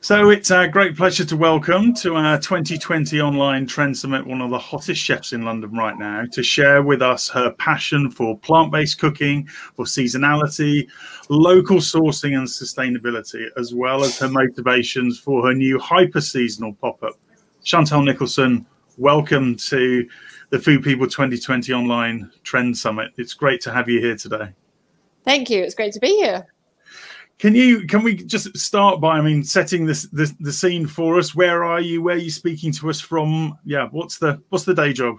So it's a great pleasure to welcome to our 2020 online trend summit one of the hottest chefs in London right now to share with us her passion for plant-based cooking, for seasonality, local sourcing and sustainability, as well as her motivations for her new hyper-seasonal pop-up. Chantelle Nicholson, welcome to the Food People 2020 online trend summit. It's great to have you here today. Thank you. It's great to be here. Can we just start by, I mean, setting the scene for us? Where are you? Where are you speaking to us from? Yeah, what's the day job?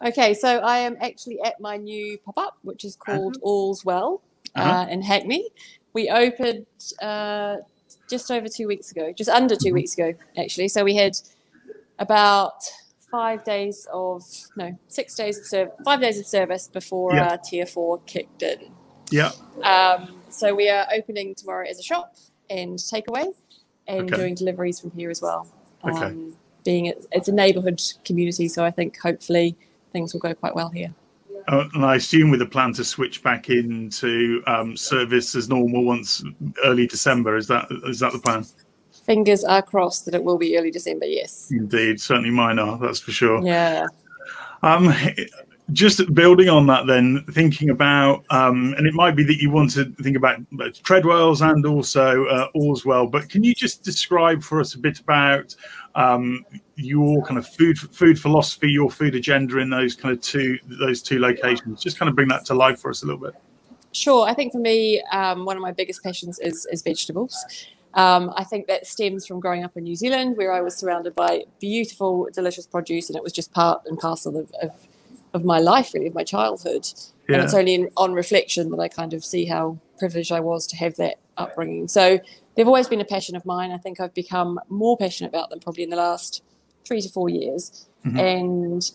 Okay, so I am actually at my new pop-up, which is called All's Well in Hackney. We opened just over 2 weeks ago, just under 2 weeks ago, actually. So we had about 5 days of, no, 6 days of service, 5 days of service before our tier 4 kicked in. Yeah. So we are opening tomorrow as a shop and takeaway, and doing deliveries from here as well. Being it's a neighbourhood community, so I think hopefully things will go quite well here. And I assume with the plan to switch back into service as normal once early December, is that the plan? Fingers are crossed that it will be early December. Yes, indeed, certainly mine are. That's for sure. Yeah. Just building on that then, thinking about, and it might be that you want to think about both Treadwell's and also All's Well, but can you just describe for us a bit about your kind of food philosophy, your food agenda in those two locations? Just kind of bring that to life for us a little bit. Sure. I think for me, one of my biggest passions is vegetables. I think that stems from growing up in New Zealand, where I was surrounded by beautiful, delicious produce, and it was just part and parcel of my life, really, of my childhood. Yeah. And it's only on reflection that I kind of see how privileged I was to have that upbringing. So they've always been a passion of mine. I think I've become more passionate about them probably in the last 3 to 4 years. Mm-hmm. And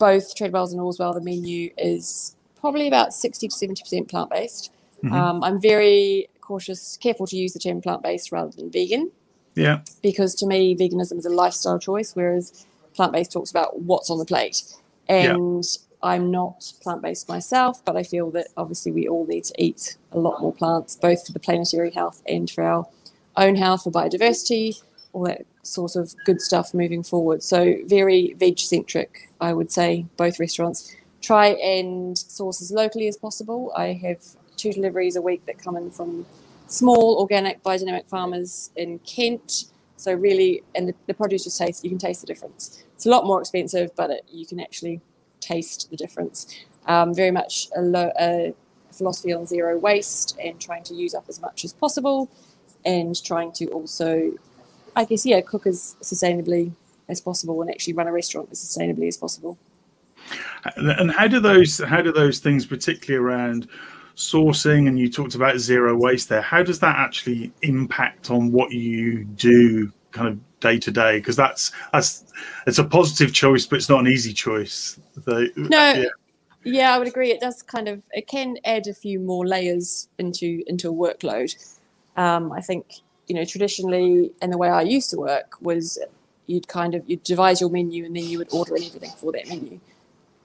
both Treadwell's and All's Well, the menu is probably about 60 to 70% plant-based. Mm-hmm. I'm very cautious, careful to use the term plant-based rather than vegan. Yeah. Because to me, veganism is a lifestyle choice, whereas plant-based talks about what's on the plate. And I'm not plant-based myself, but I feel that obviously we all need to eat a lot more plants, both for the planetary health and for our own health, for biodiversity, all that sort of good stuff moving forward. So very veg-centric, I would say, both restaurants. Try and source as locally as possible. I have 2 deliveries a week that come in from small, organic, biodynamic farmers in Kent. So really, and the produce just tastes, you can taste the difference. It's a lot more expensive, but you can actually taste the difference. Very much a philosophy on zero waste and trying to use up as much as possible, and trying to also, I guess, cook as sustainably as possible and actually run a restaurant as sustainably as possible. And how do those things, particularly around sourcing, and you talked about zero waste there, how does that actually impact on what you do kind of day to day? Because that's it's a positive choice, but it's not an easy choice. Yeah, I would agree. It does kind of, it can add a few more layers into a workload. I think, traditionally, and the way I used to work was you'd devise your menu and then you would order everything for that menu.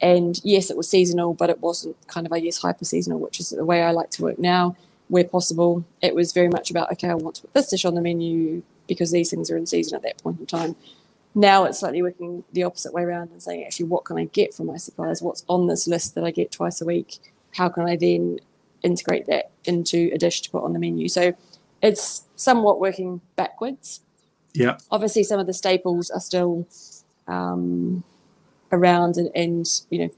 And yes, it was seasonal, but it wasn't kind of, I guess, hyper-seasonal, which is the way I like to work now, where possible. It was very much about, okay, I want to put this dish on the menu because these things are in season at that point in time. Now it's slightly working the opposite way around and saying, actually, what can I get from my suppliers? What's on this list that I get twice a week? How can I then integrate that into a dish to put on the menu? So it's somewhat working backwards. Yeah. Obviously, some of the staples are still... around, and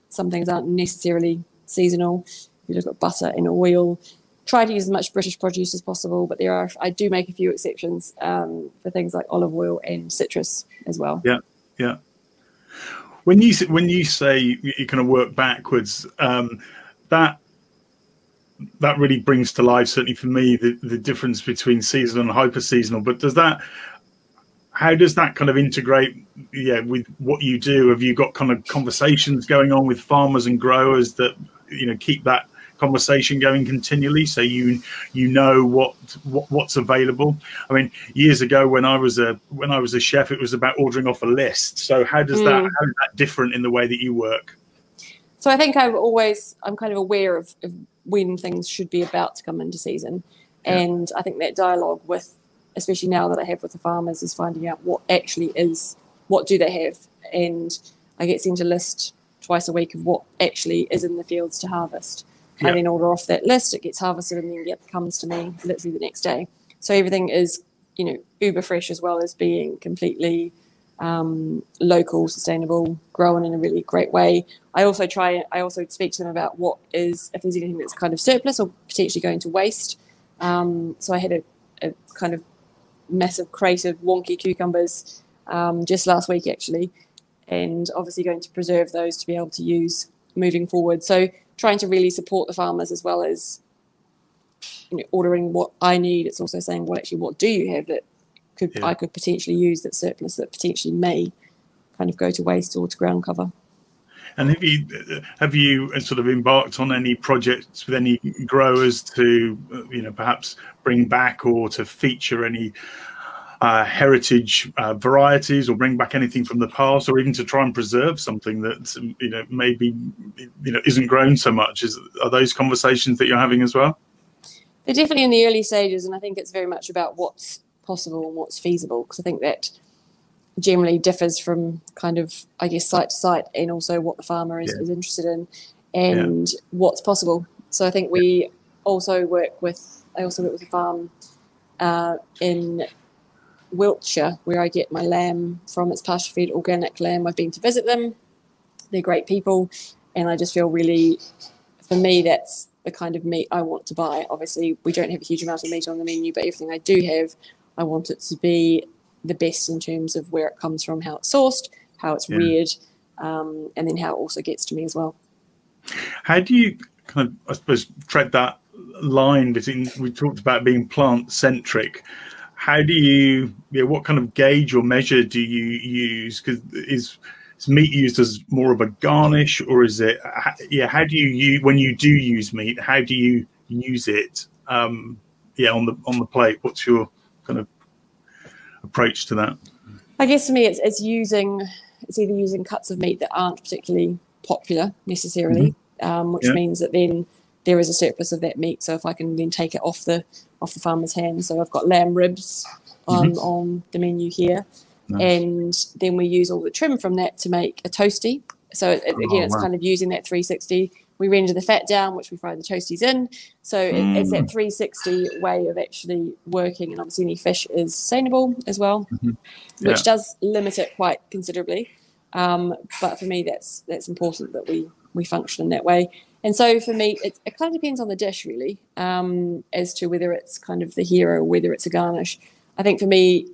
some things aren't necessarily seasonal. You look at butter and oil, try to use as much British produce as possible, but I do make a few exceptions for things like olive oil and citrus as well. Yeah. When you say you kind of work backwards, that really brings to life, certainly for me, the difference between seasonal and hyper seasonal. But how does that kind of integrate with what you do? Have you got kind of conversations going on with farmers and growers that keep that conversation going continually, so you know what's available? I mean, years ago when I was a chef, it was about ordering off a list. So how is that different in the way that you work? So I think I'm kind of aware of when things should be about to come into season, and I think that dialogue with especially now that I have with the farmers, is finding out what actually is, what do they have, and I get sent a list twice a week of what actually is in the fields to harvest. Yep. I then order off that list, it gets harvested, and then it comes to me literally the next day. So everything is, you know, uber fresh, as well as being completely local, sustainable, grown in a really great way. I also speak to them about what is, if there's anything that's kind of surplus or potentially going to waste. So I had a kind of massive crate of wonky cucumbers just last week actually, and obviously going to preserve those to be able to use moving forward. So trying to really support the farmers, as well as, you know, ordering what I need. It's also saying, well, actually, what do you have that I could potentially use, that surplus that potentially may kind of go to waste or to ground cover. And have you sort of embarked on any projects with any growers to, you know, perhaps bring back or to feature any heritage varieties, or bring back anything from the past, or even to try and preserve something that, you know, maybe, you know, isn't grown so much? Are those conversations that you're having as well? They're definitely in the early stages, and I think it's very much about what's possible and what's feasible, because I think that generally differs from kind of, I guess, site to site, and also what the farmer is interested in, and what's possible. So I think we also work with a farm in Wiltshire, where I get my lamb from. It's pasture fed organic lamb. I've been to visit them. They're great people, and I just feel really, for me, that's the kind of meat I want to buy. Obviously we don't have a huge amount of meat on the menu, but everything I do have, I want it to be the best in terms of where it comes from, how it's sourced, how it's reared, and then how it also gets to me as well. How do you kind of, I suppose, tread that line between, we talked about being plant centric. How do you, what kind of gauge or measure do you use? Because is meat used as more of a garnish, or is it, how do you use, when you do use meat, how do you use it on the plate? What's your kind of approach to that? I guess for me, it's either using cuts of meat that aren't particularly popular necessarily, which means that then there is a surplus of that meat. So if I can then take it off the farmer's hands. So I've got lamb ribs on the menu here. Nice. And then we use all the trim from that to make a toasty. So it's kind of using that 360. We render the fat down, which we fry the toasties in. So it's that 360 way of actually working. And obviously any fish is sustainable as well, which does limit it quite considerably. But for me, that's important that we function in that way. And so for me, it kind of depends on the dish really, as to whether it's kind of the hero, or whether it's a garnish. I think for me,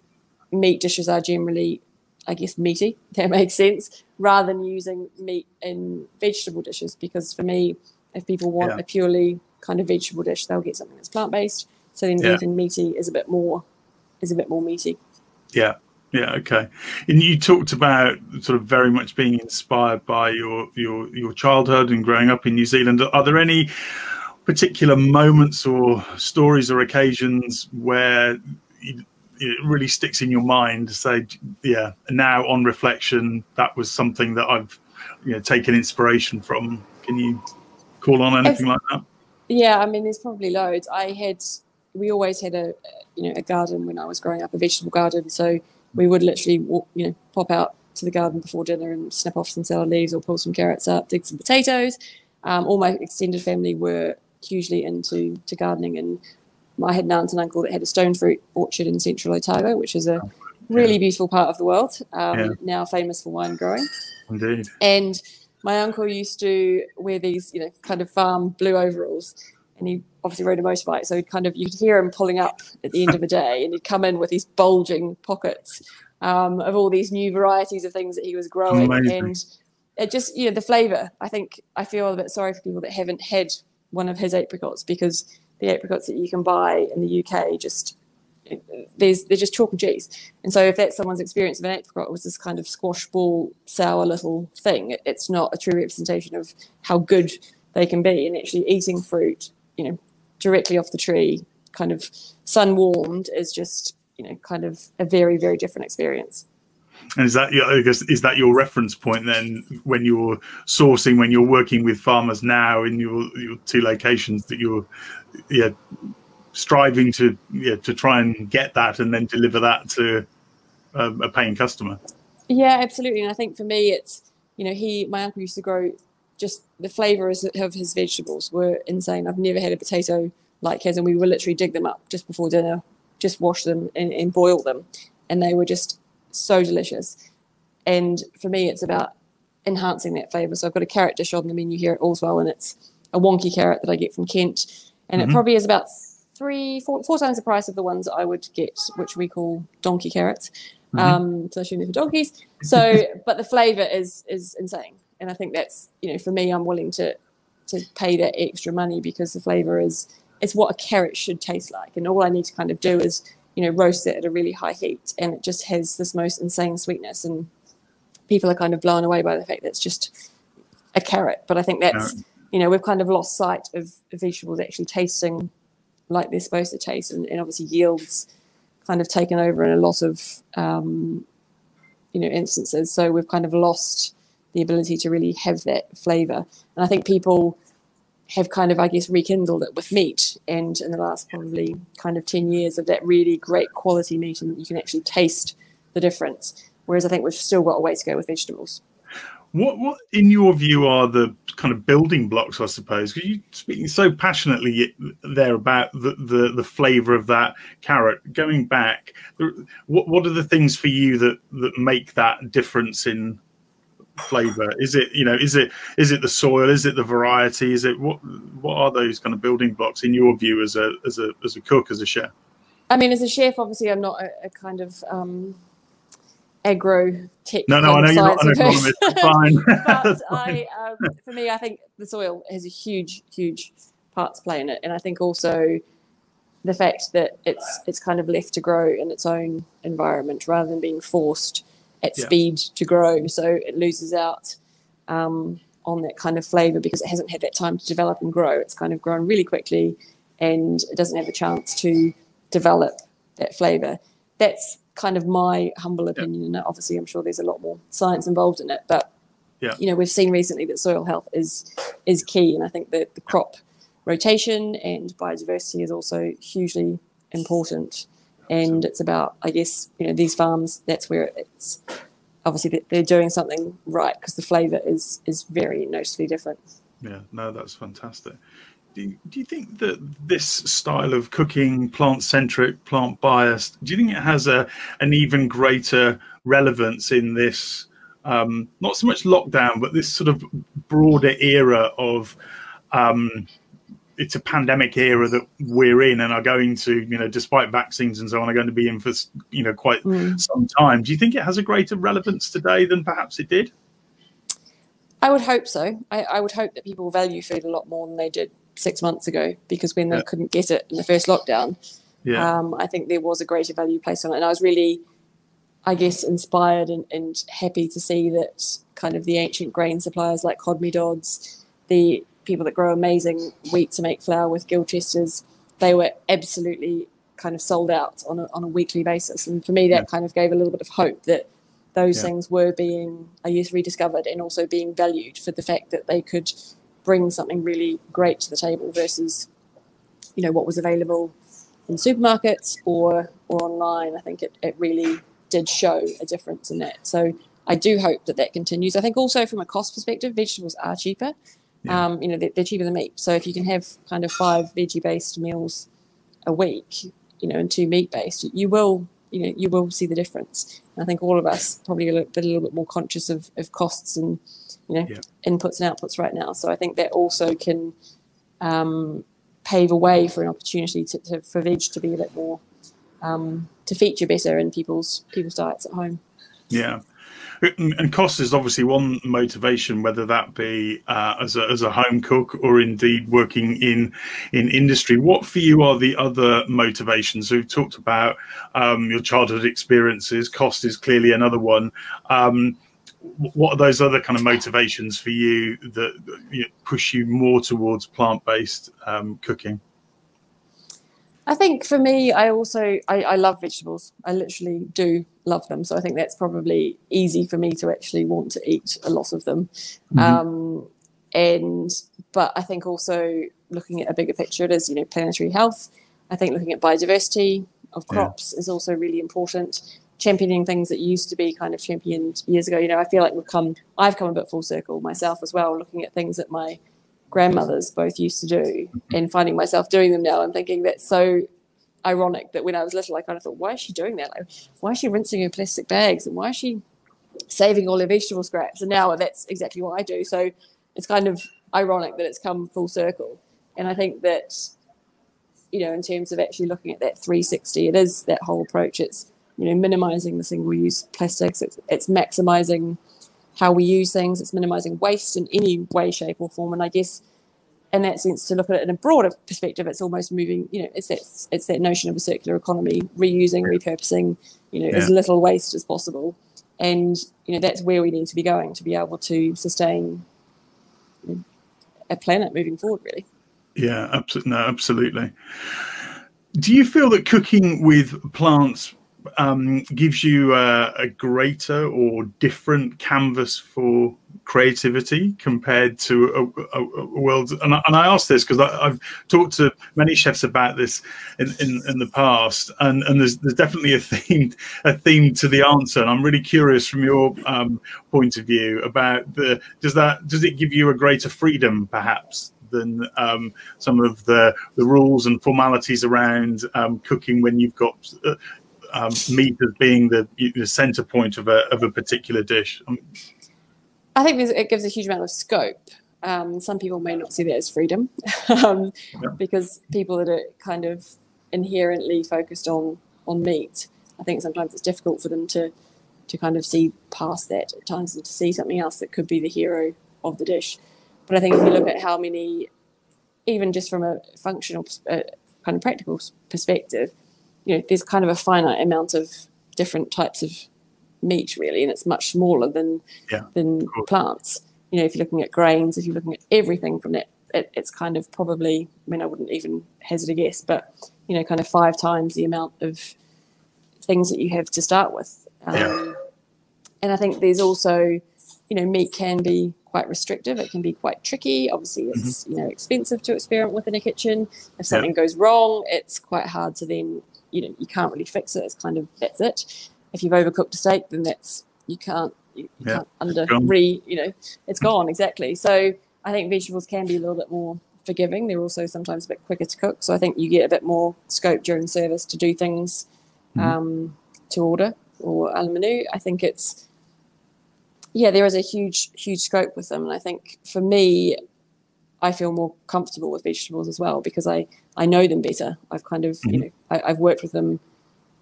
meat dishes are generally, I guess, meaty, if that makes sense, rather than using meat in vegetable dishes, because for me, if people want a purely kind of vegetable dish, they'll get something that's plant-based. So then vegan meaty is a bit more meaty. Yeah, okay. And you talked about sort of very much being inspired by your childhood and growing up in New Zealand. Are there any particular moments or stories or occasions where it really sticks in your mind, say, now on reflection, that was something that I've, you know, taken inspiration from? Can you call on anything like that? Yeah, I mean, there's probably loads. We always had a garden when I was growing up, a vegetable garden. So we would literally walk, you know, pop out to the garden before dinner and snip off some salad leaves, or pull some carrots up, dig some potatoes. All my extended family were hugely into gardening, and I had an aunt and uncle that had a stone fruit orchard in central Otago, which is a really beautiful part of the world, now famous for wine growing. Indeed. And my uncle used to wear these, you know, kind of farm blue overalls, and he obviously rode a motorbike, so he'd kind of, you'd hear him pulling up at the end of the day, and he'd come in with these bulging pockets of all these new varieties of things that he was growing. Amazing. And it just, you know, the flavour. I feel a bit sorry for people that haven't had one of his apricots, because the apricots that you can buy in the UK, just they're just chalk and cheese. And so if that's someone's experience of an apricot, it was this kind of squash ball, sour little thing, it's not a true representation of how good they can be. And actually eating fruit, you know, directly off the tree, kind of sun warmed, is just, you know, kind of a very, very different experience. And is that your reference point then, when you're sourcing, when you're working with farmers now in your two locations, that you're striving to to try and get that and then deliver that to a paying customer. Yeah, absolutely. And I think for me, it's, my uncle used to grow, just the flavour of his vegetables were insane. I've never had a potato like his, and we would literally dig them up just before dinner, just wash them and boil them, and they were just so delicious. And for me, it's about enhancing that flavour. So I've got a carrot dish on the menu here at All's Well, and it's a wonky carrot that I get from Kent, and it probably is about four times the price of the ones I would get, which we call donkey carrots. So I assume they're for donkeys. So, but the flavour is insane, and I think that's, for me, I'm willing to pay that extra money because the flavour is what a carrot should taste like, and all I need to kind of do is roast it at a really high heat, and it just has this most insane sweetness, and people are kind of blown away by the fact that it's just a carrot. But I think that's we've kind of lost sight of vegetables actually tasting like they're supposed to taste, and obviously yields kind of taken over in a lot of instances, so we've kind of lost the ability to really have that flavour. And I think people have kind of, rekindled it with meat, and in the last probably kind of 10 years of that really great quality meat, and you can actually taste the difference, whereas I think we've still got a way to go with vegetables. What in your view are the kind of building blocks, I suppose, because you're speaking so passionately there about the flavour of that carrot. Going back, what are the things for you that make that difference in flavour? Is it is it the soil? Is it the variety? Is it what are those kind of building blocks in your view as a cook, as a chef? I mean, as a chef, obviously I'm not a kind of agro tech. No, I know you're not an economist. Fine. But for me, I think the soil has a huge part to play in it, and I think also the fact that it's kind of left to grow in its own environment rather than being forced at speed to grow, so it loses out on that kind of flavour because it hasn't had that time to develop and grow. It's kind of grown really quickly, and it doesn't have a chance to develop that flavour. That's kind of my humble opinion, and obviously I'm sure there's a lot more science involved in it, but we've seen recently that soil health is key, and I think that the crop rotation and biodiversity is also hugely important. And it's about, these farms, that's where it's obviously they're doing something right, because the flavour is very noticeably different. Yeah, no, that's fantastic. Do you think that this style of cooking, plant-centric, plant-biased, do you think it has an even greater relevance in this, not so much lockdown, but this sort of broader era of... it's a pandemic era that we're in and are going to, despite vaccines and so on, are going to be in for, quite some time. Do you think it has a greater relevance today than perhaps it did? I would hope so. I would hope that people value food a lot more than they did 6 months ago, because when they couldn't get it in the first lockdown, I think there was a greater value placed on it. And I was really, inspired and happy to see that kind of the ancient grain suppliers like Hodmedods, the people that grow amazing wheat to make flour with Gilchesters, they were absolutely kind of sold out on a weekly basis. And for me, that kind of gave a little bit of hope that those things were being, rediscovered and also being valued for the fact that they could bring something really great to the table versus, what was available in supermarkets or online. I think it really did show a difference in that. So I do hope that that continues. I think also from a cost perspective, vegetables are cheaper. They're cheaper than meat, so if you can have kind of 5 veggie based meals a week and 2 meat based, you will see the difference. And I think all of us probably are a little bit more conscious of costs and inputs and outputs right now, so I think that also can pave a way for an opportunity for veg to be a bit more to feature better in people's diets at home. And cost is obviously one motivation, whether that be as a home cook or indeed working in industry. What for you are the other motivations? So we've talked about your childhood experiences. Cost is clearly another one. What are those other kind of motivations for you that push you more towards plant-based cooking? I think for me, I love vegetables. I literally do love them. So I think that's probably easy for me to actually want to eat a lot of them. But I think also looking at a bigger picture, it is planetary health. I think looking at biodiversity of crops is also really important. Championing things that used to be kind of championed years ago. You know, I feel like I've come a bit full circle myself as well, looking at things that my grandmothers both used to do and finding myself doing them now and thinking that's so ironic that when I was little, I kind of thought, why is she doing that? Like, why is she rinsing her plastic bags? And why is she saving all her vegetable scraps? And now that's exactly what I do. So it's kind of ironic that it's come full circle. And I think that, you know, in terms of actually looking at that 360, it is that whole approach. It's, you know, minimizing the single-use plastics. It's maximizing how we use things. It's minimizing waste in any way, shape or form. And I guess in that sense, to look at it in a broader perspective, it's almost moving, you know, it's that notion of a circular economy, reusing, repurposing, you know, as little waste as possible. And, you know, that's where we need to be going to be able to sustain, you know, a planet moving forward, really. Yeah, absolutely. No, absolutely. Do you feel that cooking with plants gives you a greater or different canvas for creativity compared to a world? And I ask this because I've talked to many chefs about this in the past, and there's definitely a theme to the answer. And I'm really curious from your point of view about does it give you a greater freedom perhaps than some of the rules and formalities around cooking when you've got meat as being the center point of a particular dish? I think it gives a huge amount of scope. Some people may not see that as freedom because people that are kind of inherently focused on meat, I think sometimes it's difficult for them to kind of see past that at times and to see something else that could be the hero of the dish. But I think if you look at how many, even just from a functional kind of practical perspective, you know, there's kind of a finite amount of different types of meat, really, and it's much smaller than plants. You know, if you're looking at grains, if you're looking at everything from that, it's kind of probably, I mean, I wouldn't even hazard a guess, but, you know, kind of 5 times the amount of things that you have to start with. And I think there's also, you know, meat can be quite restrictive. It can be quite tricky. Obviously, it's, you know, expensive to experiment with in a kitchen. If something goes wrong, it's quite hard to then, you know, you can't really fix it. It's kind of, that's it. If you've overcooked a steak, then that's, you can't you know, it's gone. Exactly. So I think vegetables can be a little bit more forgiving. They're also sometimes a bit quicker to cook. So I think you get a bit more scope during service to do things to order or a la menu. I think it's, yeah, there is a huge, huge scope with them. And I think for me, I feel more comfortable with vegetables as well because I know them better. I've kind of, you know, I've worked with them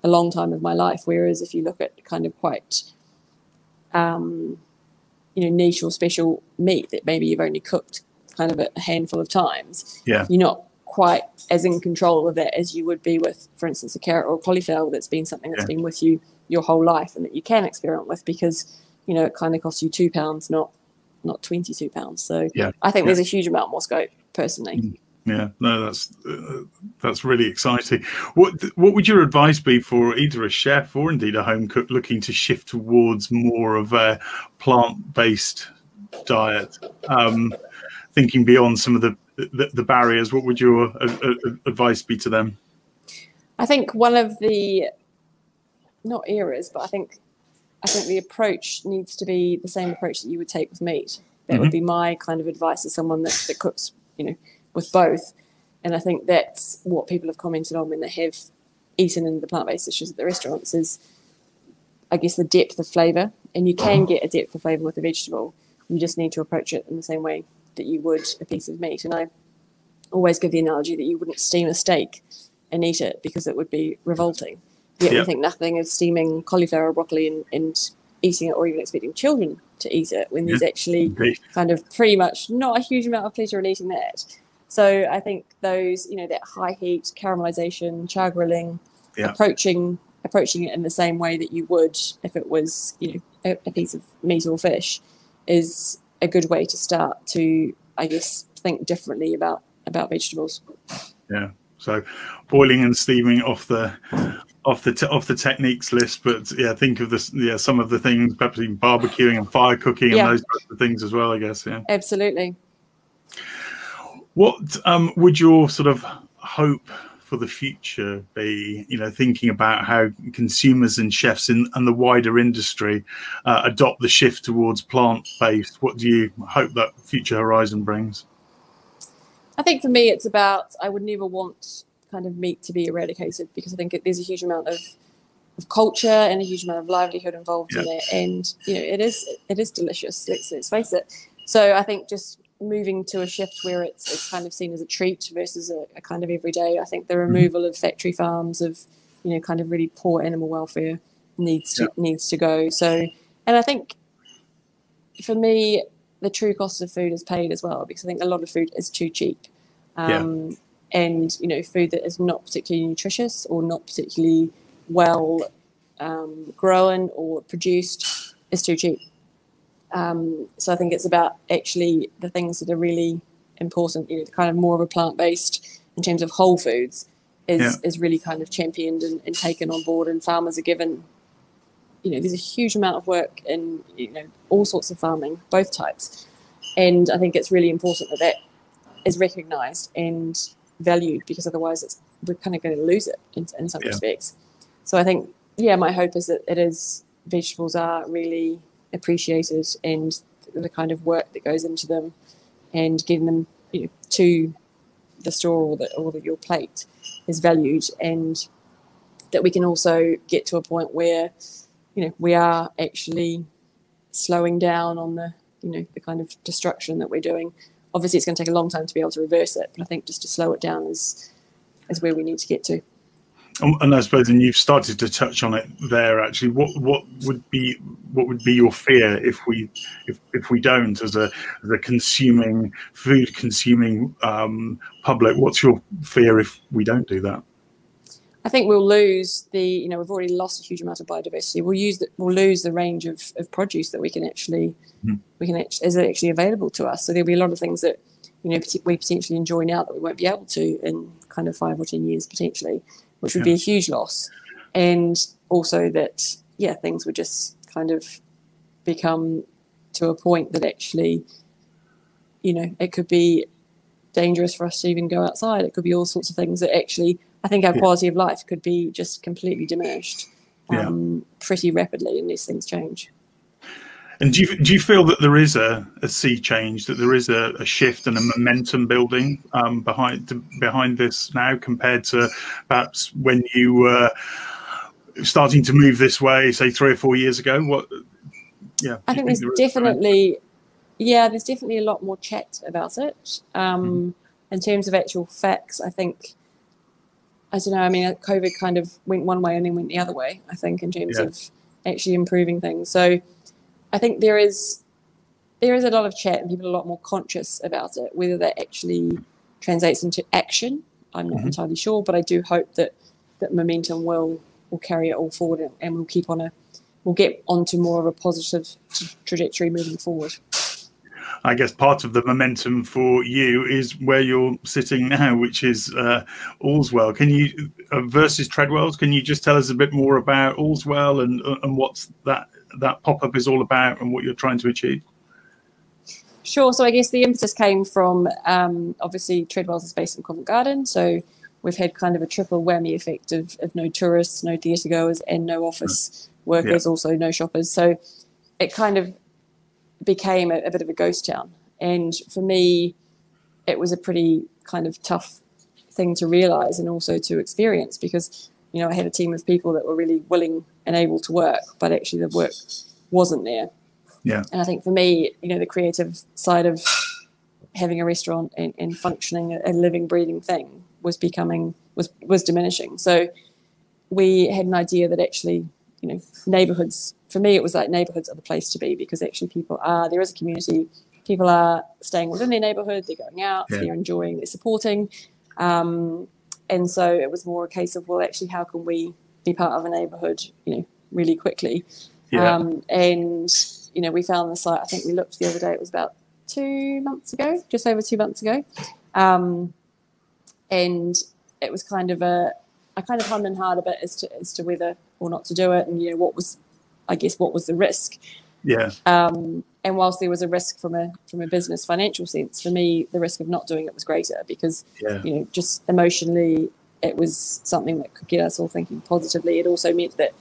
a long time of my life. Whereas if you look at kind of quite, you know, niche or special meat that maybe you've only cooked kind of a handful of times, you're not quite as in control of that as you would be with, for instance, a carrot or a cauliflower that's been something that's been with you your whole life and that you can experiment with because, you know, it kind of costs you £2, not £22. So I think there's a huge amount more scope personally. Yeah, no, that's really exciting. What would your advice be for either a chef or indeed a home cook looking to shift towards more of a plant-based diet, thinking beyond some of the barriers? What would your advice be to them? I think one of the, not errors, but I think the approach needs to be the same approach that you would take with meat. That would be my kind of advice as someone that cooks, you know, with both. And I think that's what people have commented on when they have eaten in the plant-based dishes at the restaurants is, I guess, the depth of flavour. And you can get a depth of flavour with a vegetable. You just need to approach it in the same way that you would a piece of meat. And I always give the analogy that you wouldn't steam a steak and eat it because it would be revolting. Yet we think nothing of steaming cauliflower or broccoli and eating it or even expecting children to eat it when there's actually kind of pretty much not a huge amount of pleasure in eating that. So I think those, you know, that high heat, caramelization, char grilling, approaching it in the same way that you would if it was, you know, a piece of meat or fish is a good way to start to, I guess, think differently about vegetables. Yeah. So boiling and steaming off the techniques list, but yeah, think of this, yeah, some of the things, perhaps even barbecuing and fire cooking and those types of things as well, I guess. Yeah, absolutely. What would your sort of hope for the future be, you know, thinking about how consumers and chefs and the wider industry adopt the shift towards plant-based? What do you hope that future horizon brings? I think for me, it's about, I would never want kind of meat to be eradicated, because I think there's a huge amount of culture and a huge amount of livelihood involved in it, and you know it is delicious, let's face it. So I think just moving to a shift where it's kind of seen as a treat versus a kind of everyday. I think the removal of factory farms, of you know kind of really poor animal welfare, needs to go. So, and I think for me the true cost of food is paid as well, because I think a lot of food is too cheap, and you know food that is not particularly nutritious or not particularly well grown or produced is too cheap. So I think it's about actually the things that are really important, you know, kind of more of a plant-based in terms of whole foods is really kind of championed and taken on board, and farmers are given, you know, there's a huge amount of work in, you know, all sorts of farming, both types. And I think it's really important that that is recognised and valued, because otherwise we're kind of going to lose it in some respects. So I think, my hope is that vegetables are really appreciated, and the kind of work that goes into them, and getting them, you know, to the store or your plate is valued, and that we can also get to a point where, you know, we are actually slowing down on the, you know, the kind of destruction that we're doing. Obviously, it's going to take a long time to be able to reverse it, but I think just to slow it down is where we need to get to. And I suppose, and you've started to touch on it there. Actually, what would be your fear if we don't, as a consuming food consuming public? What's your fear if we don't do that? I think we'll lose the, you know, we've already lost a huge amount of biodiversity. We'll lose the range of produce that we can actually is actually available to us. So there'll be a lot of things that, you know, we potentially enjoy now that we won't be able to in kind of 5 or 10 years potentially, which would be a huge loss. And also that, things would just kind of become to a point that actually, you know, it could be dangerous for us to even go outside. It could be all sorts of things that actually, I think our quality of life could be just completely diminished pretty rapidly unless things change. And do you feel that there is a sea change, that there is a shift and a momentum building behind this now, compared to perhaps when you were starting to move this way, say 3 or 4 years ago? I think there's definitely a lot more chat about it. In terms of actual facts, I think, I don't know, I mean, COVID kind of went one way and then went the other way, I think, in terms of actually improving things. So I think there is a lot of chat, and people are a lot more conscious about it. Whether that actually translates into action, I'm not entirely sure, but I do hope that momentum will carry it all forward, and we'll keep on we'll get onto more of a positive trajectory moving forward. I guess part of the momentum for you is where you're sitting now, which is All's Well. Can you versus Treadwell's? Can you just tell us a bit more about All's Well and what's that pop-up is all about and what you're trying to achieve? Sure. So I guess the impetus came from obviously Treadwell's is based in Covent Garden, so we've had kind of a triple whammy effect of no tourists, no theatre goers, and no office workers, also no shoppers. So it kind of became a bit of a ghost town, and for me it was a pretty kind of tough thing to realise and also to experience, because you know, I had a team of people that were really willing and able to work, but actually the work wasn't there. Yeah. And I think for me, you know, the creative side of having a restaurant and functioning a living, breathing thing was diminishing. So we had an idea that actually, you know, neighbourhoods, for me it was like neighbourhoods are the place to be, because actually there is a community, people are staying within their neighbourhood, they're going out, they're enjoying, they're supporting. And so it was more a case of, well, actually, how can we be part of a neighbourhood, you know, really quickly? Yeah. And, you know, we found the site, I think we looked the other day, it was about 2 months ago, just over 2 months ago. And it was kind of I kind of hummed and hawed a bit as to whether or not to do it. And, you know, what was the risk? Yeah. And whilst there was a risk from a business financial sense, for me the risk of not doing it was greater, because you know, just emotionally it was something that could get us all thinking positively. It also meant that,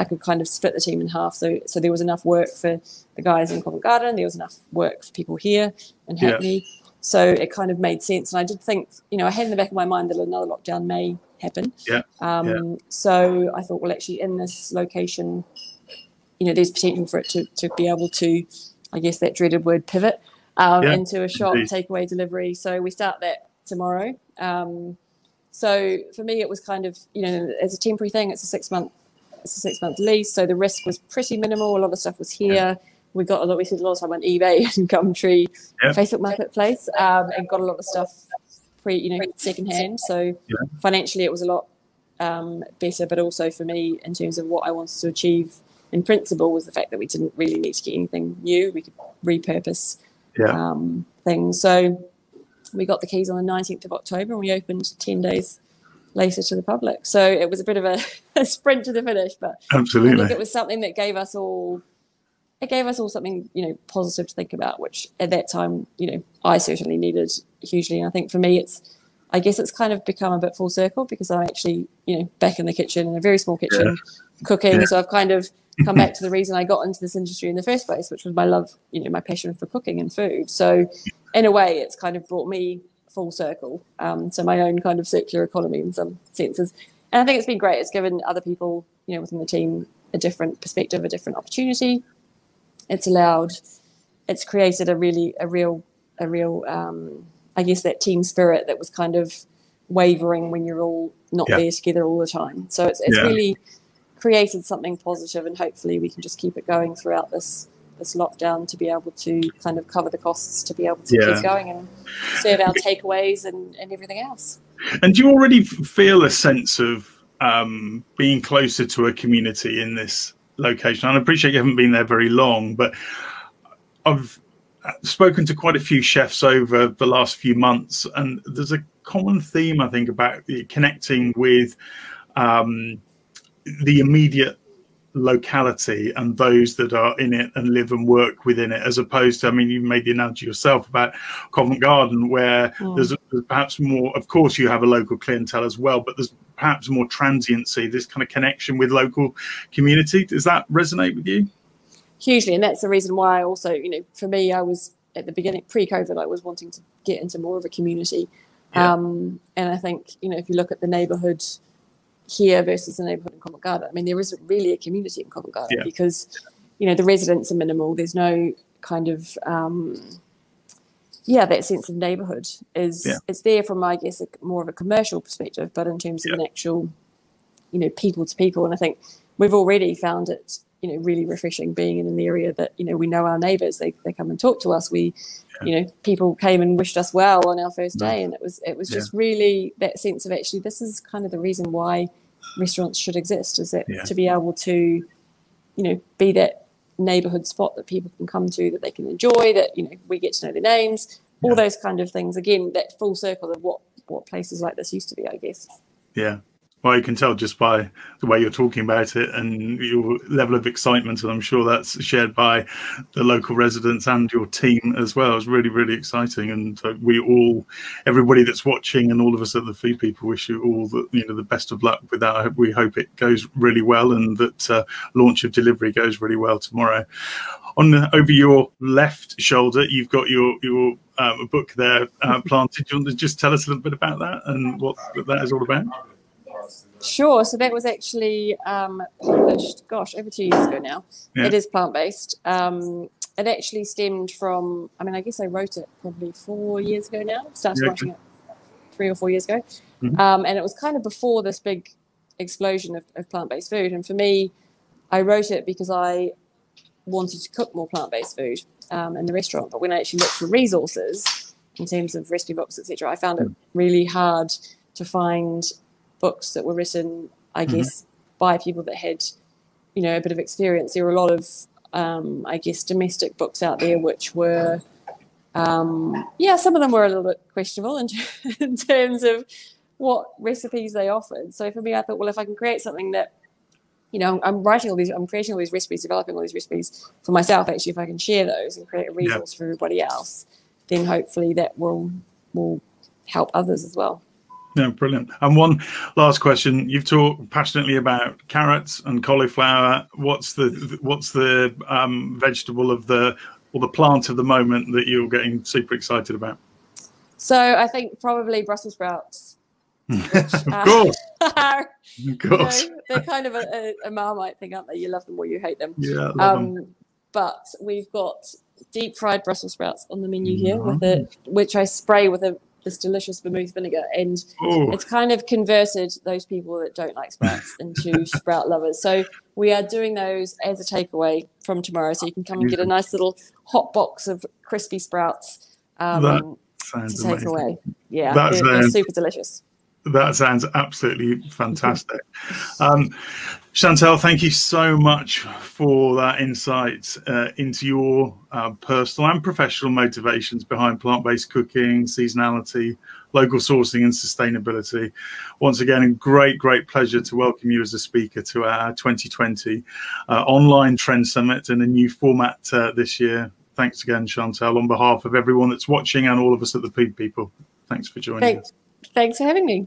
I could kind of split the team in half. So there was enough work for the guys in Covent Garden. There was enough work for people here in Hackney. Yeah. So it kind of made sense. And I did think, I had in the back of my mind that another lockdown may happen. Yeah. So I thought, well, actually in this location, there's potential for it to be able to, I guess that dreaded word pivot, into a shop, takeaway, delivery. So we start that tomorrow. So for me, it was kind of, it's a temporary thing. It's a six-month lease, so the risk was pretty minimal. A lot of stuff was here. Yeah. We spent a lot of time on eBay and Gumtree, Facebook Marketplace, and got a lot of stuff secondhand. So financially, it was a lot better, but also for me, in terms of what I wanted to achieve in principle, was the fact that we didn't really need to get anything new. We could repurpose things. So we got the keys on the 19th of October, and we opened 10 days later to the public. So it was a bit of a sprint to the finish, but absolutely, I think it was something that gave us all something positive to think about, which at that time I certainly needed hugely. And I think for me, I guess it's kind of become a bit full circle, because I'm actually back in the kitchen, in a very small kitchen, cooking. So I've kind of come back to the reason I got into this industry in the first place, which was my love, my passion for cooking and food. So in a way, it's kind of brought me full circle, so my own kind of circular economy in some senses. And I think it's been great. It's given other people within the team a different perspective, a different opportunity. It's created a real I guess that team spirit that was kind of wavering when you're all not there together all the time. So it's really created something positive, and hopefully we can just keep it going throughout this lockdown, to be able to kind of cover the costs, to be able to keep going and serve our takeaways and everything else. And do you already feel a sense of being closer to a community in this location? I appreciate you haven't been there very long, but I've spoken to quite a few chefs over the last few months, and there's a common theme, I think, about connecting with the immediate locality and those that are in it and live and work within it, as opposed to, I mean, you made the analogy yourself about Covent Garden, where there's perhaps more, of course you have a local clientele as well, but there's perhaps more transiency, this kind of connection with local community. Does that resonate with you? Hugely. And that's the reason why I also, for me, I was at the beginning, pre-COVID, I was wanting to get into more of a community. And I think, if you look at the neighbourhood here versus the neighbourhood in Covent Garden, I mean, there isn't really a community in Covent Garden because, the residents are minimal. There's no kind of, that sense of neighbourhood is it's there from, I guess, more of a commercial perspective, but in terms of an actual, people to people. And I think we've already found it, really refreshing being in an area that, we know our neighbours. They come and talk to us. We, people came and wished us well on our first day, and it was just really that sense of, actually, this is kind of the reason why restaurants should exist, is that to be able to, be that neighbourhood spot that people can come to, that they can enjoy, that, we get to know their names, all those kind of things. Again, that full circle of what places like this used to be, I guess. Yeah. Well, you can tell just by the way you're talking about it and your level of excitement, and I'm sure that's shared by the local residents and your team as well. It's really, really exciting, and we all, everybody that's watching, and all of us at The Food People, wish you all the, the best of luck with that. We hope it goes really well, and that launch of delivery goes really well tomorrow. Over your left shoulder, you've got your book there, Planted. Do you want to just tell us a little bit about that and what that is all about? Sure. So that was actually published, gosh, over 2 years ago now. Yeah. It is plant-based. It actually stemmed from, I guess I wrote it probably 4 years ago now. Started writing it 3 or 4 years ago. Mm-hmm. And it was kind of before this big explosion of plant-based food. And for me, I wrote it because I wanted to cook more plant-based food in the restaurant. But when I actually looked for resources in terms of recipe books, etc., I found it really hard to find books that were written, I guess, by people that had, a bit of experience. There were a lot of, I guess, domestic books out there, which were, some of them were a little bit questionable in terms of what recipes they offered. So for me, I thought, well, if I can create something that, I'm writing all these, I'm creating all these recipes, developing all these recipes for myself, actually, if I can share those and create a resource for everybody else, then hopefully that will help others as well. No, brilliant. And one last question: you've talked passionately about carrots and cauliflower. What's the vegetable of the or the plant of the moment that you're getting super excited about? So I think probably Brussels sprouts. Of course. You know, they're kind of a Marmite thing, aren't they? You love them or you hate them. Yeah. I love them. But we've got deep fried Brussels sprouts on the menu here, which I spray with this delicious vermouth vinegar, and it's kind of converted those people that don't like sprouts into sprout lovers. So we are doing those as a takeaway from tomorrow, so you can come and get a nice little hot box of crispy sprouts to take away. Yeah, they're super delicious. That sounds absolutely fantastic. Chantelle, thank you so much for that insight into your personal and professional motivations behind plant-based cooking, seasonality, local sourcing and sustainability. Once again, a great pleasure to welcome you as a speaker to our 2020 online trend summit in a new format this year. Thanks again, Chantelle, on behalf of everyone that's watching and all of us at The Food People. Thanks for joining us. Thanks for having me.